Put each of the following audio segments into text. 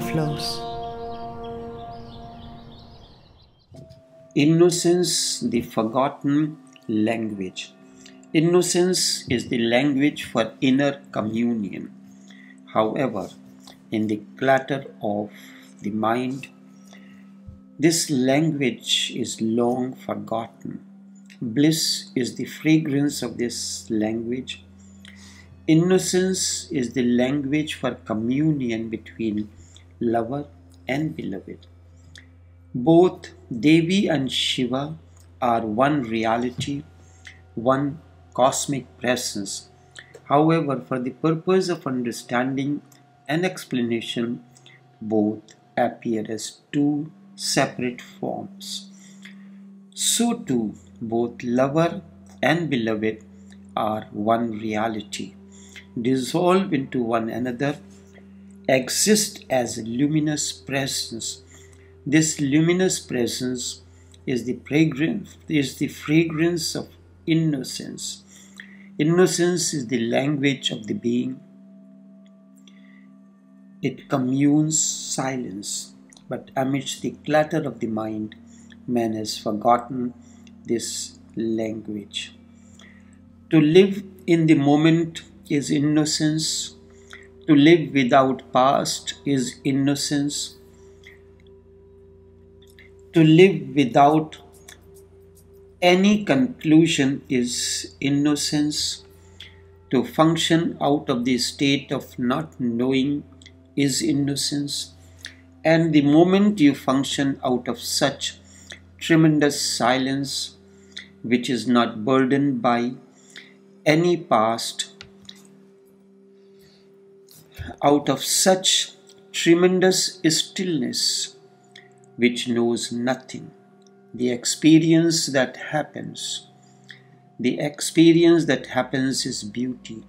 flows. Innocence, the forgotten language. Innocence is the language for inner communion. However, in the clutter of the mind, this language is long forgotten. Bliss is the fragrance of this language. Innocence is the language for communion between lover and beloved. Both Devi and Shiva are one reality, one cosmic presence. However, for the purpose of understanding and explanation, both appear as two separate forms. So too, both lover and beloved are one reality, dissolve into one another, exist as a luminous presence. This luminous presence is the fragrance of innocence. Innocence is the language of the being. It communes silence, but amidst the clutter of the mind, man has forgotten this language. To live in the moment is innocence. To live without past is innocence. To live without any conclusion is innocence. To function out of the state of not knowing is innocence. And the moment you function out of such tremendous silence, which is not burdened by any past, out of such tremendous stillness, which knows nothing, the experience that happens. The experience that happens is beauty.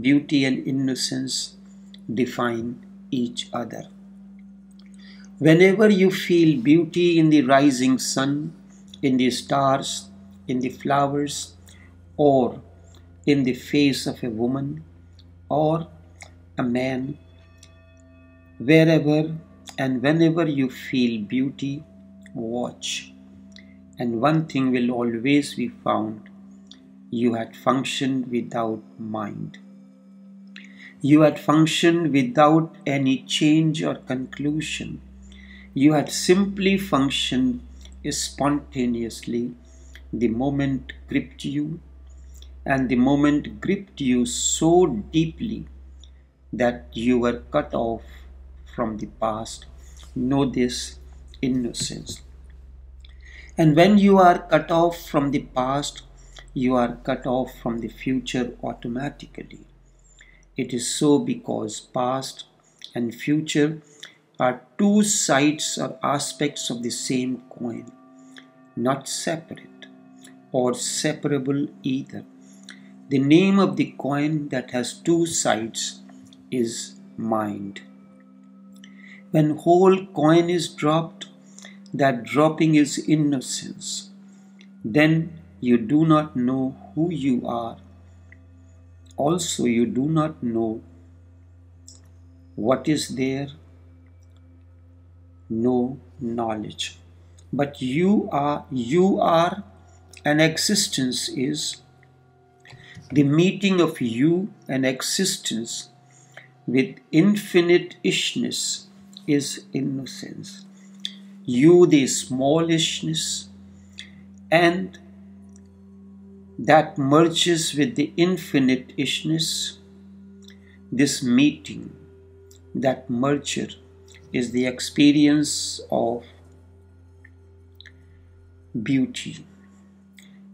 Beauty and innocence define each other. Whenever you feel beauty in the rising sun, in the stars, in the flowers, or in the face of a woman or a man, wherever and whenever you feel beauty, watch. And one thing will always be found: you had functioned without mind. You had functioned without any change or conclusion. You had simply functioned spontaneously. The moment gripped you, and the moment gripped you so deeply that you were cut off from the past. Know this innocence. And when you are cut off from the past, you are cut off from the future automatically. It is so because past and future are two sides or aspects of the same coin, not separate or separable either. The name of the coin that has two sides is mind. When whole coin is dropped, that dropping is innocence. Then you do not know who you are. Also, you do not know what is there. No knowledge. But you are, and existence is the meeting of you and existence with infinite ishness is innocence. You, the smallishness, and that merges with the infinite ishness. This meeting, that merger, is the experience of beauty.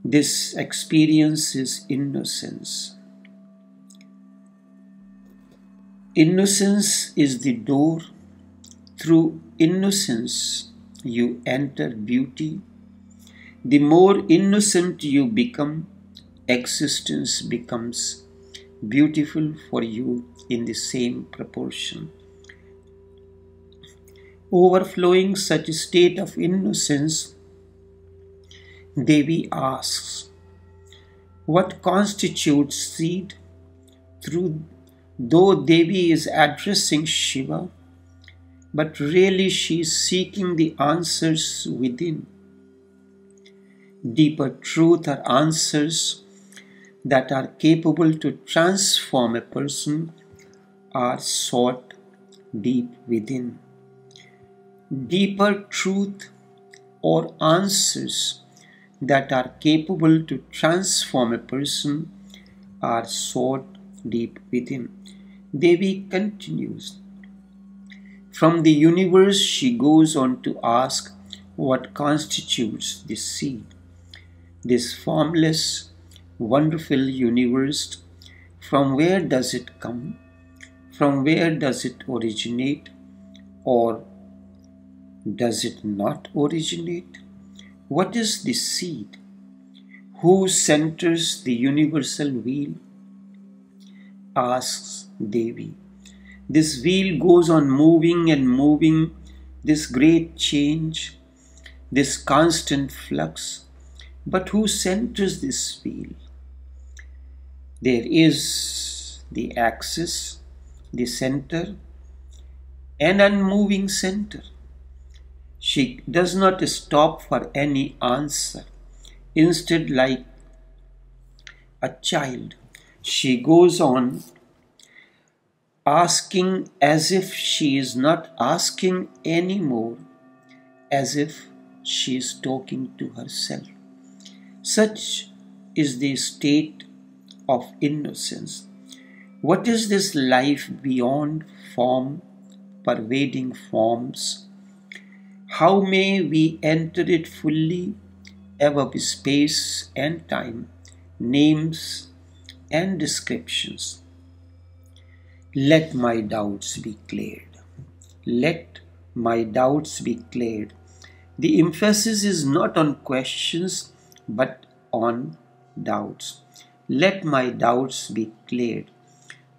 This experience is innocence. Innocence is the door. Through innocence, you enter beauty. The more innocent you become, existence becomes beautiful for you in the same proportion. Overflowing such a state of innocence, Devi asks, what constitutes seed? Though Devi is addressing Shiva, but really she is seeking the answers within. Deeper truth are answers that are capable to transform a person are sought deep within. Deeper truth or answers that are capable to transform a person are sought deep within. Devi continues. From the universe she goes on to ask what constitutes the seed. This formless, wonderful universe, from where does it come? From where does it originate? Or does it not originate? What is the seed? Who centers the universal wheel? Asks Devi. This wheel goes on moving and moving, this great change, this constant flux. But who centers this wheel? There is the axis, the center, an unmoving center. She does not stop for any answer. Instead, like a child, she goes on asking as if she is not asking anymore, as if she is talking to herself. Such is the state of innocence. What is this life beyond form, pervading forms? How may we enter it fully, ever with space and time, names and descriptions? Let my doubts be cleared. Let my doubts be cleared. The emphasis is not on questions, but on doubts. Let my doubts be cleared.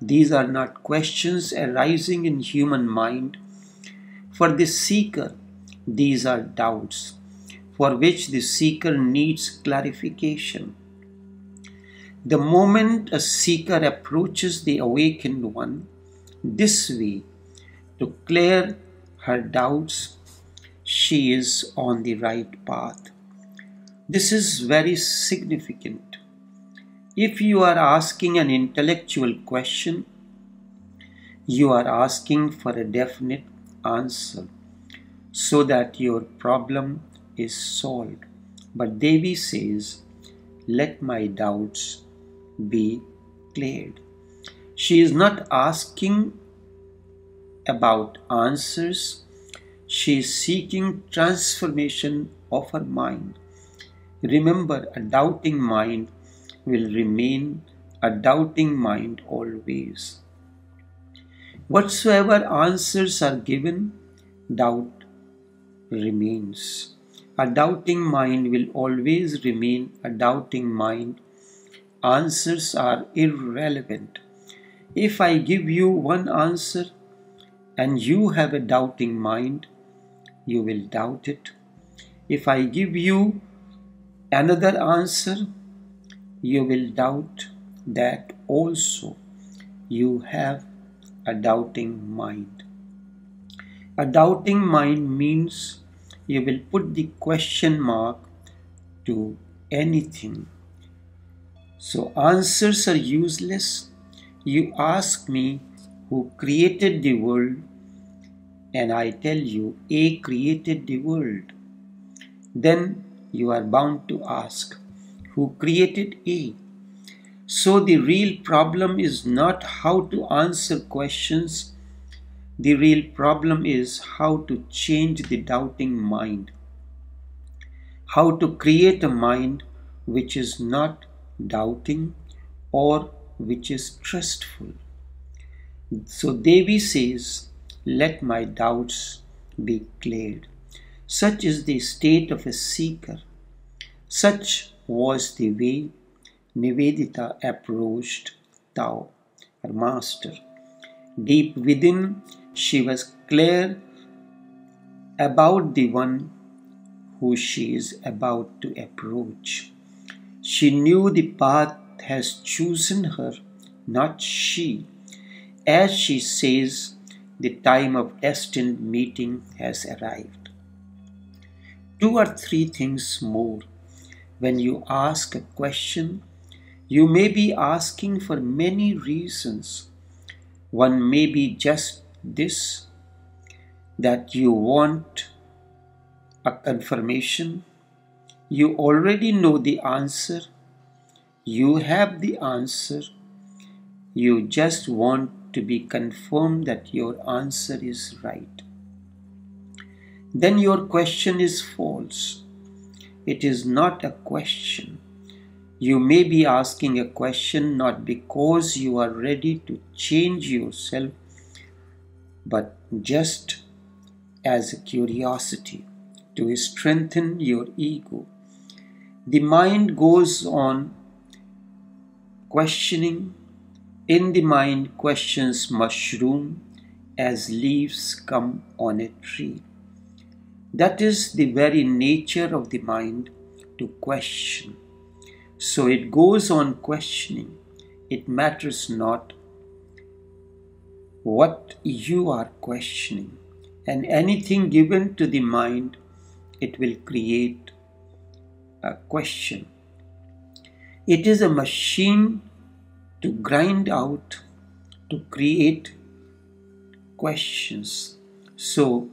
These are not questions arising in human mind. For the seeker, these are doubts, for which the seeker needs clarification. The moment a seeker approaches the awakened one this way, to clear her doubts, she is on the right path. This is very significant. If you are asking an intellectual question, you are asking for a definite answer so that your problem is solved. But Devi says, let my doubts be cleared. She is not asking about answers. She is seeking transformation of her mind. Remember, a doubting mind will remain a doubting mind always. Whatsoever answers are given, doubt remains. A doubting mind will always remain a doubting mind. Answers are irrelevant. If I give you one answer and you have a doubting mind, you will doubt it. If I give you another answer, you will doubt that also. You have a doubting mind. A doubting mind means you will put the question mark to anything. So answers are useless. You ask me who created the world, and I tell you A created the world. Then you are bound to ask, who created A? So the real problem is not how to answer questions. The real problem is how to change the doubting mind. How to create a mind which is not doubting or which is trustful. So Devi says, let my doubts be cleared. Such is the state of a seeker. Such was the way Nivedita approached Tao, her master. Deep within, she was clear about the one who she is about to approach. She knew the path has chosen her, not she. As she says, The time of destined meeting has arrived. Two or three things more. When you ask a question, you may be asking for many reasons. One may be just this, that you want a confirmation. You already know the answer. You have the answer. You just want to be confirmed that your answer is right. Then your question is false. It is not a question. You may be asking a question not because you are ready to change yourself, but just as a curiosity to strengthen your ego. The mind goes on questioning. In the mind, questions mushroom as leaves come on a tree. That is the very nature of the mind, to question. So it goes on questioning. It matters not what you are questioning. And anything given to the mind, it will create a question. It is a machine to grind out, to create questions. So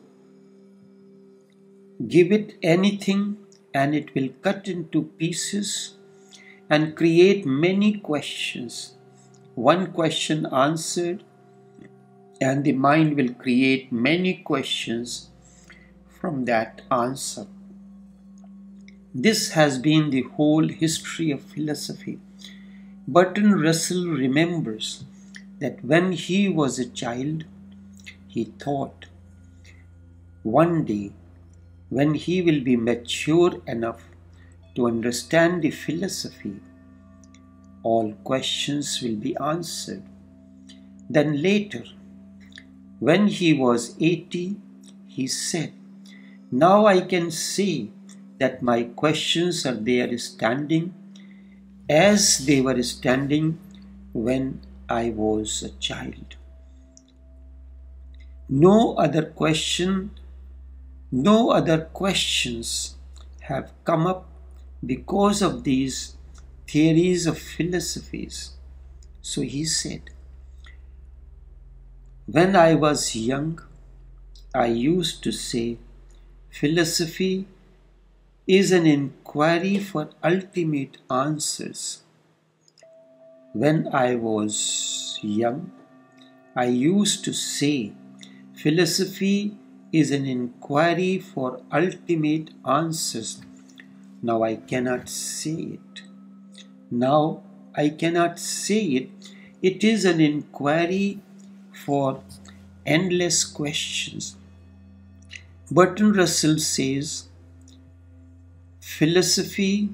give it anything and it will cut into pieces and create many questions. One question answered, and the mind will create many questions from that answer. This has been the whole history of philosophy. Bertrand Russell remembers that when he was a child, he thought, one day when he will be mature enough to understand the philosophy, all questions will be answered. Then later, when he was 80, he said, now I can say that my questions are there standing as they were standing when I was a child. No other questions have come up because of these theories of philosophies. So he said, when I was young, I used to say, philosophy is an inquiry for ultimate answers. When I was young, I used to say, philosophy is an inquiry for ultimate answers. Now I cannot say it. It is an inquiry for endless questions. Bertrand Russell says, philosophy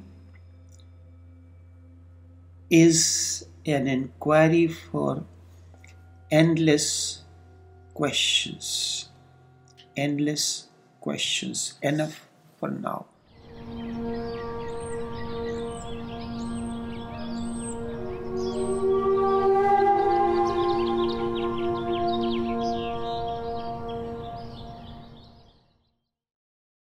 is an inquiry for endless questions. Enough for now.